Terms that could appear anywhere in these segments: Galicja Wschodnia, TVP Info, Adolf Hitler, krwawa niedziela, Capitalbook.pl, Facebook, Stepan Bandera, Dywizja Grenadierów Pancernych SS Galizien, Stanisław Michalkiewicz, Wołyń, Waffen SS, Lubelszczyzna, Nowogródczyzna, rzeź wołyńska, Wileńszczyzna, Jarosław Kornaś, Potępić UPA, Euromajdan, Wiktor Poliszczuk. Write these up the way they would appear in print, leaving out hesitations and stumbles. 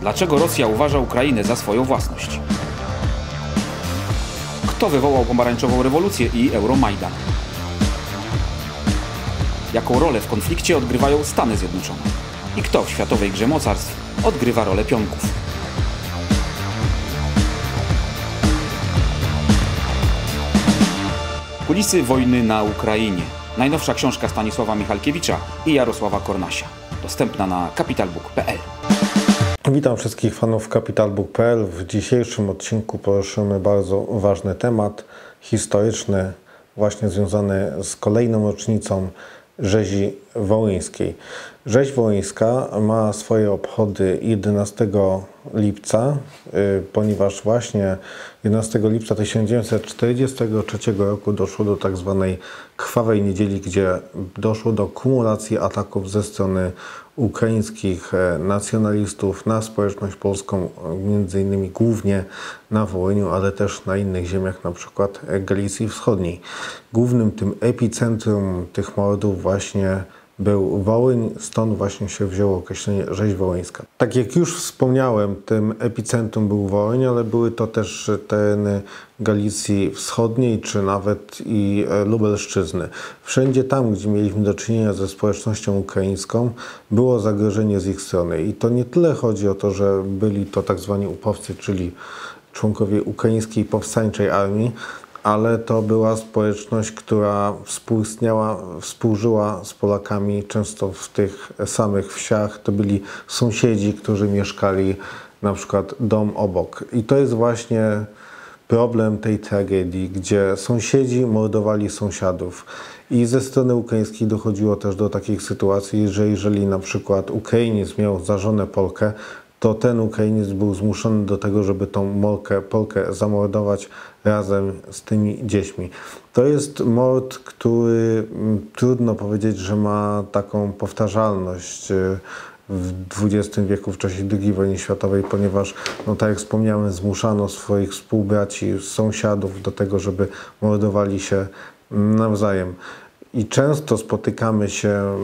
Dlaczego Rosja uważa Ukrainę za swoją własność? Kto wywołał pomarańczową rewolucję i Euromajdan? Jaką rolę w konflikcie odgrywają Stany Zjednoczone? I kto w światowej grze mocarstw odgrywa rolę pionków? Kulisy wojny na Ukrainie. Najnowsza książka Stanisława Michalkiewicza i Jarosława Kornasia. Dostępna na Capitalbook.pl. Witam wszystkich fanów Capitalbook.pl. W dzisiejszym odcinku poruszymy bardzo ważny temat historyczny, właśnie związany z kolejną rocznicą rzezi wołyńskiej. Rzeź wołyńska ma swoje obchody 11 lipca, ponieważ właśnie 11 lipca 1943 roku doszło do tak zwanej krwawej niedzieli, gdzie doszło do kumulacji ataków ze strony ukraińskich nacjonalistów na społeczność polską, między innymi głównie na Wołyniu, ale też na innych ziemiach, na przykład Galicji Wschodniej. Głównym tym epicentrum tych mordów właśnie był Wołyń, stąd właśnie się wzięło określenie rzeź wołyńska. Tak jak już wspomniałem, tym epicentrum był Wołyń, ale były to też tereny Galicji Wschodniej, czy nawet i Lubelszczyzny. Wszędzie tam, gdzie mieliśmy do czynienia ze społecznością ukraińską, było zagrożenie z ich strony. I to nie tyle chodzi o to, że byli to tak zwani upowcy, czyli członkowie ukraińskiej powstańczej armii, ale to była społeczność, która współżyła z Polakami, często w tych samych wsiach. To byli sąsiedzi, którzy mieszkali na przykład dom obok. I to jest właśnie problem tej tragedii, gdzie sąsiedzi mordowali sąsiadów. I ze strony ukraińskiej dochodziło też do takich sytuacji, że jeżeli na przykład Ukrainiec miał za żonę Polkę, to ten Ukrainiec był zmuszony do tego, żeby tą Polkę zamordować razem z tymi dziećmi. To jest mord, który trudno powiedzieć, że ma taką powtarzalność w XX wieku, w czasie II wojny światowej, ponieważ, no tak jak wspomniałem, zmuszano swoich współbraci, sąsiadów do tego, żeby mordowali się nawzajem. I często spotykamy się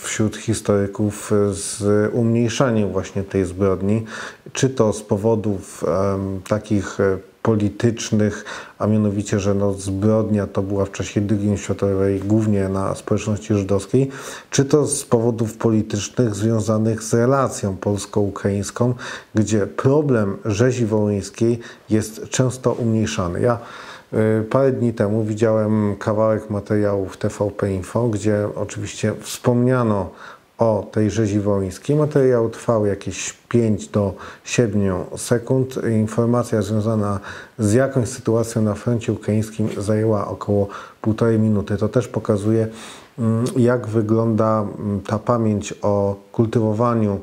wśród historyków z umniejszaniem właśnie tej zbrodni, czy to z powodów takich politycznych, a mianowicie, że no, zbrodnia to była w czasie II światowej głównie na społeczności żydowskiej, czy to z powodów politycznych związanych z relacją polsko-ukraińską, gdzie problem rzezi wołyńskiej jest często umniejszany. Ja parę dni temu widziałem kawałek materiałów TVP Info, gdzie oczywiście wspomniano o tej rzezi wołyńskiej. Materiał trwał jakieś 5 do 7 sekund. Informacja związana z jakąś sytuacją na froncie ukraińskim zajęła około 1,5 minuty. To też pokazuje, jak wygląda ta pamięć o kultywowaniu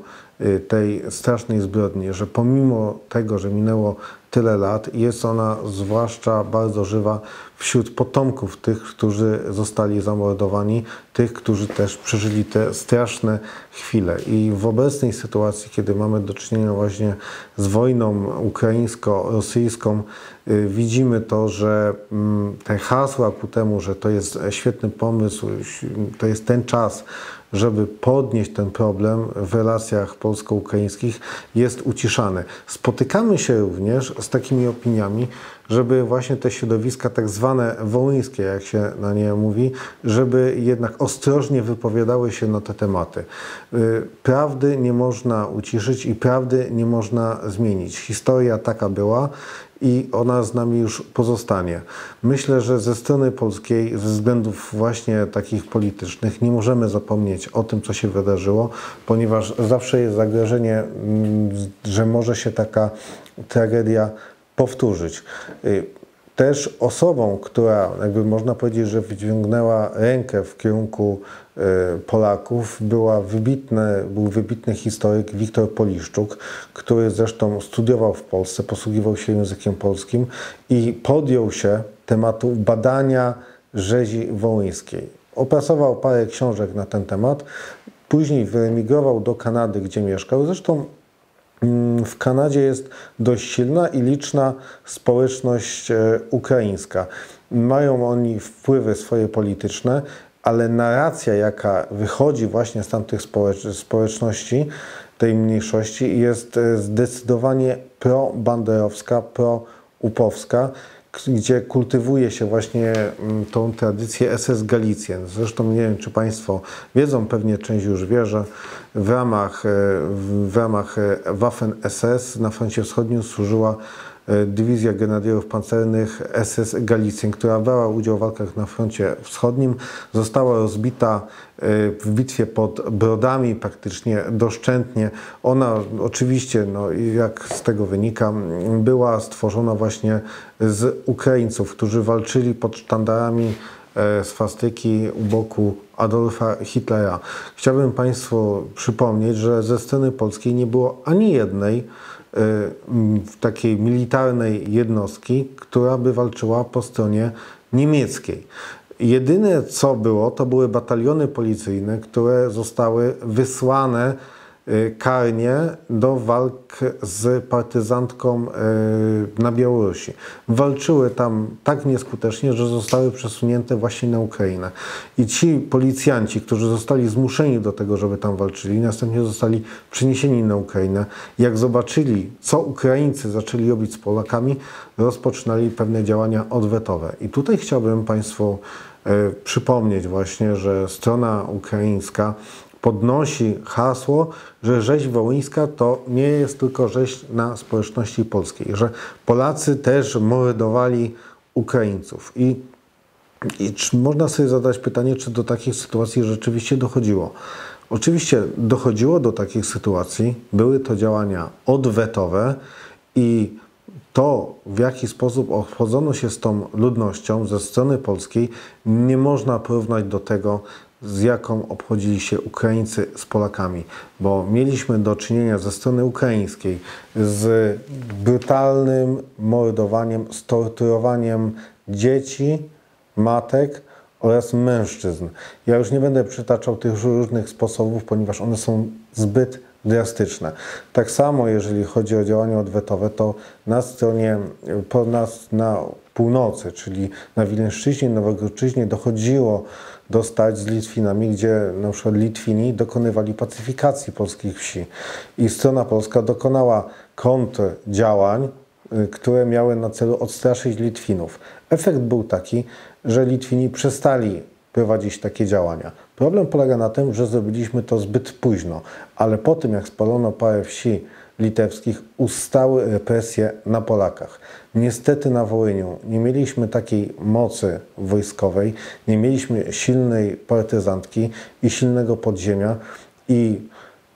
tej strasznej zbrodni, że pomimo tego, że minęło tyle lat, jest ona zwłaszcza bardzo żywa wśród potomków tych, którzy zostali zamordowani, tych, którzy też przeżyli te straszne chwile. I w obecnej sytuacji, kiedy mamy do czynienia właśnie z wojną ukraińsko-rosyjską, widzimy to, że te hasła ku temu, że to jest świetny pomysł, to jest ten czas, żeby podnieść ten problem w relacjach polsko-ukraińskich, jest uciszane. Spotykamy się również z takimi opiniami, żeby właśnie te środowiska tak zwane wołyńskie, jak się na nie mówi, żeby jednak ostrożnie wypowiadały się na te tematy. Prawdy nie można uciszyć i prawdy nie można zmienić. Historia taka była i ona z nami już pozostanie. Myślę, że ze strony polskiej, ze względów właśnie takich politycznych, nie możemy zapomnieć o tym, co się wydarzyło, ponieważ zawsze jest zagrożenie, że może się taka tragedia powtórzyć. Też osobą, która jakby można powiedzieć, że wyciągnęła rękę w kierunku Polaków, był wybitny historyk Wiktor Poliszczuk, który zresztą studiował w Polsce, posługiwał się językiem polskim i podjął się tematu badania rzezi wołyńskiej. Opracował parę książek na ten temat, później wyemigrował do Kanady, gdzie mieszkał. Zresztą w Kanadzie jest dość silna i liczna społeczność ukraińska. Mają oni wpływy swoje polityczne, ale narracja, jaka wychodzi właśnie z tamtych społeczności, tej mniejszości jest zdecydowanie pro-banderowska, pro-upowska, gdzie kultywuje się właśnie tą tradycję SS Galizien. Zresztą nie wiem, czy Państwo wiedzą, pewnie część już wie, że w ramach Waffen SS na froncie wschodnim służyła Dywizja Grenadierów Pancernych SS Galizien, która brała udział w walkach na froncie wschodnim, została rozbita w bitwie pod Brodami praktycznie doszczętnie. Ona oczywiście, no, jak z tego wynika, była stworzona właśnie z Ukraińców, którzy walczyli pod sztandarami swastyki u boku Adolfa Hitlera. Chciałbym Państwu przypomnieć, że ze sceny polskiej nie było ani jednej takiej militarnej jednostki, która by walczyła po stronie niemieckiej. Jedyne co było, to były bataliony policyjne, które zostały wysłane karnie do walk z partyzantką na Białorusi. Walczyły tam tak nieskutecznie, że zostały przesunięte właśnie na Ukrainę. I ci policjanci, którzy zostali zmuszeni do tego, żeby tam walczyli, następnie zostali przeniesieni na Ukrainę. Jak zobaczyli, co Ukraińcy zaczęli robić z Polakami, rozpoczynali pewne działania odwetowe. I tutaj chciałbym Państwu przypomnieć właśnie, że strona ukraińska podnosi hasło, że rzeź wołyńska to nie jest tylko rzeź na społeczności polskiej, że Polacy też mordowali Ukraińców. I czy można sobie zadać pytanie, czy do takich sytuacji rzeczywiście dochodziło? Oczywiście dochodziło do takich sytuacji, były to działania odwetowe i to, w jaki sposób obchodzono się z tą ludnością ze strony polskiej, nie można porównać do tego, z jaką obchodzili się Ukraińcy z Polakami, bo mieliśmy do czynienia ze strony ukraińskiej z brutalnym mordowaniem, torturowaniem dzieci, matek oraz mężczyzn. Ja już nie będę przytaczał tych różnych sposobów, ponieważ one są zbyt drastyczne. Tak samo, jeżeli chodzi o działania odwetowe, to na stronie na północy, czyli na Wileńszczyźnie, Nowogródczyźnie dochodziło do starć z Litwinami, gdzie na przykład Litwini dokonywali pacyfikacji polskich wsi i strona polska dokonała kontrdziałań, które miały na celu odstraszyć Litwinów. Efekt był taki, że Litwini przestali prowadzić takie działania. Problem polega na tym, że zrobiliśmy to zbyt późno, ale po tym jak spalono parę wsi litewskich, ustały represje na Polakach. Niestety na Wołyniu nie mieliśmy takiej mocy wojskowej, nie mieliśmy silnej partyzantki i silnego podziemia i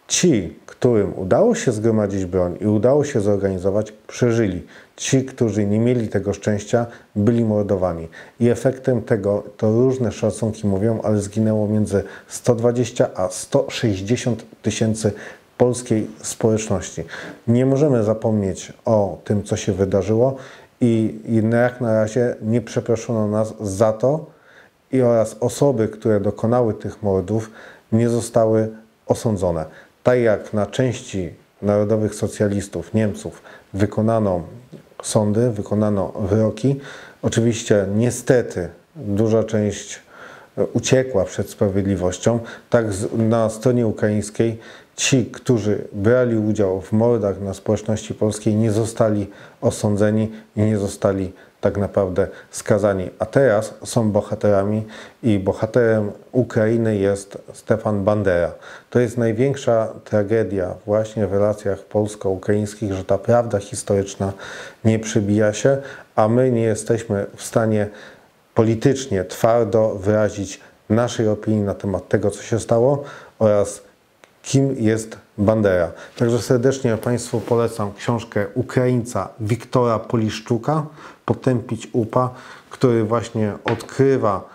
ci, którym udało się zgromadzić broń i udało się zorganizować, przeżyli. Ci, którzy nie mieli tego szczęścia, byli mordowani. I efektem tego, to różne szacunki mówią, ale zginęło między 120 a 160 tysięcy polskiej społeczności. Nie możemy zapomnieć o tym, co się wydarzyło i jak na razie nie przeproszono nas za to i oraz osoby, które dokonały tych mordów, nie zostały osądzone. Tak jak na części narodowych socjalistów, Niemców, wykonano sądy, wykonano wyroki. Oczywiście niestety duża część uciekła przed sprawiedliwością. Tak na stronie ukraińskiej ci, którzy brali udział w mordach na społeczności polskiej, nie zostali osądzeni i nie zostali tak naprawdę skazani. A teraz są bohaterami i bohaterem Ukrainy jest Stepan Bandera. To jest największa tragedia właśnie w relacjach polsko-ukraińskich, że ta prawda historyczna nie przybija się, a my nie jesteśmy w stanie politycznie twardo wyrazić naszej opinii na temat tego, co się stało oraz kim jest Bandera. Także serdecznie Państwu polecam książkę Ukraińca Wiktora Poliszczuka Potępić UPA, który właśnie odkrywa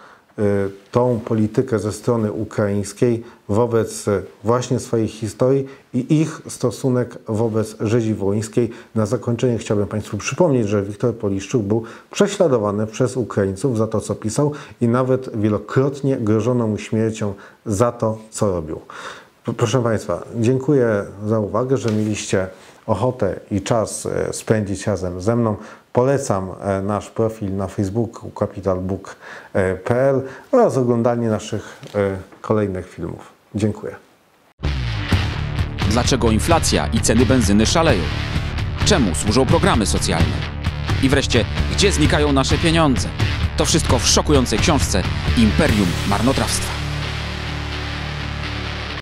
tą politykę ze strony ukraińskiej wobec właśnie swojej historii i ich stosunek wobec rzezi wołyńskiej. Na zakończenie chciałbym Państwu przypomnieć, że Wiktor Poliszczuk był prześladowany przez Ukraińców za to, co pisał i nawet wielokrotnie grożono mu śmiercią za to, co robił. Proszę Państwa, dziękuję za uwagę, że mieliście ochotę i czas spędzić razem ze mną. Polecam nasz profil na Facebooku Capitalbook.pl oraz oglądanie naszych kolejnych filmów. Dziękuję. Dlaczego inflacja i ceny benzyny szaleją? Czemu służą programy socjalne? I wreszcie, gdzie znikają nasze pieniądze? To wszystko w szokującej książce Imperium Marnotrawstwa.